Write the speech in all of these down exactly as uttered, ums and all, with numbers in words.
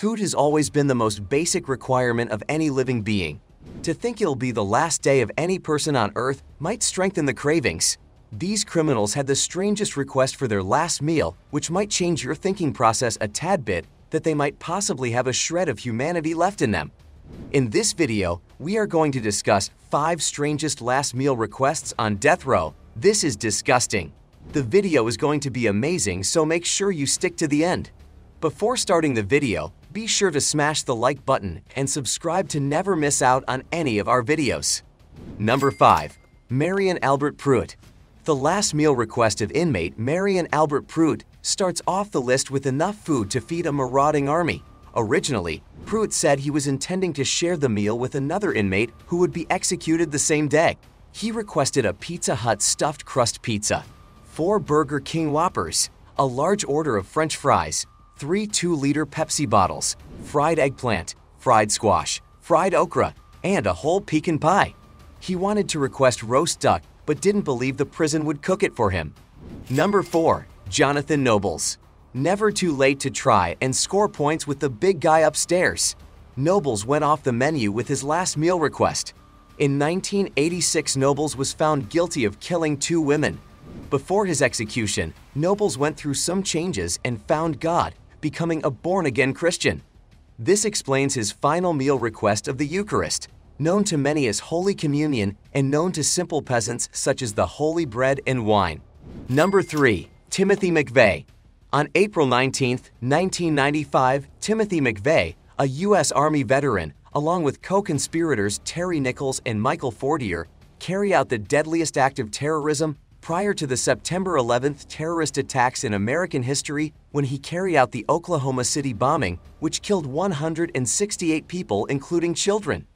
Food has always been the most basic requirement of any living being. To think it'll be the last day of any person on earth might strengthen the cravings. These criminals had the strangest request for their last meal, which might change your thinking process a tad bit, that they might possibly have a shred of humanity left in them. In this video, we are going to discuss five strangest last meal requests on death row. This is disgusting. The video is going to be amazing, so make sure you stick to the end. Before starting the video, be sure to smash the like button and subscribe to never miss out on any of our videos. Number five. Marion Albert Pruitt. The last meal request of inmate Marion Albert Pruitt starts off the list with enough food to feed a marauding army. Originally, Pruitt said he was intending to share the meal with another inmate who would be executed the same day. He requested a Pizza Hut stuffed crust pizza, four Burger King Whoppers, a large order of French fries, three two-liter Pepsi bottles, fried eggplant, fried squash, fried okra, and a whole pecan pie. He wanted to request roast duck but didn't believe the prison would cook it for him. Number four. Jonathan Nobles. Never too late to try and score points with the big guy upstairs. Nobles went off the menu with his last meal request. In nineteen eighty-six, Nobles was found guilty of killing two women. Before his execution, Nobles went through some changes and found God, becoming a born-again Christian. This explains his final meal request of the Eucharist, known to many as Holy Communion and known to simple peasants such as the holy bread and wine. Number three. Timothy McVeigh. On April nineteenth nineteen ninety-five, Timothy McVeigh, a U S Army veteran, along with co-conspirators Terry Nichols and Michael Fortier, carry out the deadliest act of terrorism prior to the September eleventh terrorist attacks in American history, when he carried out the Oklahoma City bombing, which killed one hundred sixty-eight people, including children.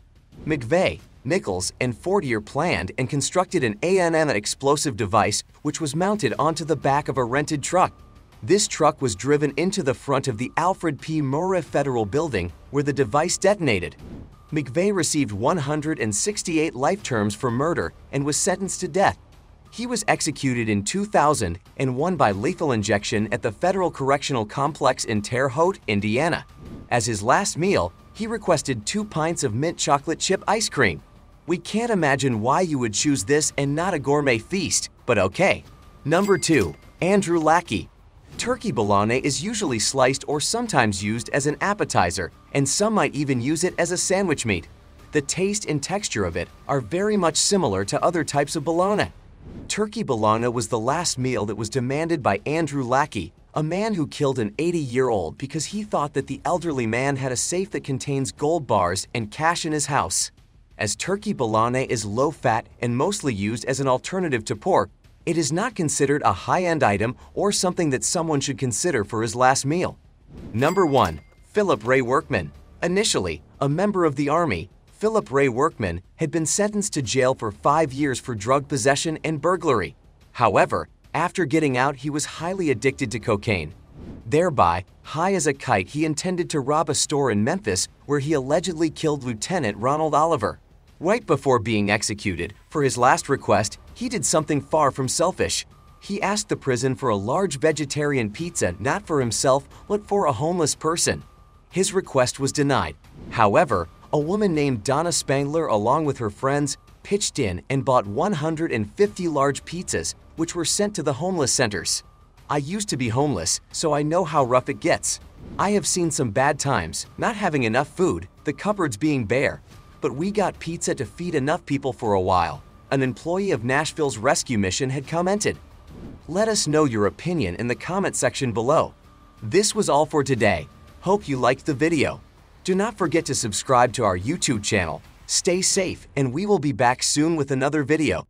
McVeigh, Nichols, and Fortier planned and constructed an A N M explosive device which was mounted onto the back of a rented truck. This truck was driven into the front of the Alfred P. Murrah Federal Building, where the device detonated. McVeigh received one hundred sixty-eight life terms for murder and was sentenced to death. He was executed in two thousand and won by lethal injection at the Federal Correctional Complex in Terre Haute, Indiana. As his last meal, he requested two pints of mint chocolate chip ice cream. We can't imagine why you would choose this and not a gourmet feast, but okay. Number two. Andrew Lackey. Turkey bologna is usually sliced or sometimes used as an appetizer, and some might even use it as a sandwich meat. The taste and texture of it are very much similar to other types of bologna. Turkey bologna was the last meal that was demanded by Andrew Lackey, a man who killed an eighty-year-old because he thought that the elderly man had a safe that contains gold bars and cash in his house. As turkey bologna is low-fat and mostly used as an alternative to pork, it is not considered a high-end item or something that someone should consider for his last meal. Number one. Philip Ray Workman. Initially a member of the Army, Philip Ray Workman had been sentenced to jail for five years for drug possession and burglary. However, after getting out, he was highly addicted to cocaine. Thereby, high as a kite, he intended to rob a store in Memphis where he allegedly killed Lieutenant Ronald Oliver. Right before being executed, for his last request, he did something far from selfish. He asked the prison for a large vegetarian pizza, not for himself, but for a homeless person. His request was denied. However, a woman named Donna Spangler, along with her friends, pitched in and bought one hundred fifty large pizzas, which were sent to the homeless centers. I used to be homeless, so I know how rough it gets. I have seen some bad times, not having enough food, the cupboards being bare. But we got pizza to feed enough people for a while, an employee of Nashville's Rescue Mission had commented. Let us know your opinion in the comment section below. This was all for today. Hope you liked the video. Do not forget to subscribe to our YouTube channel. Stay safe, and we will be back soon with another video.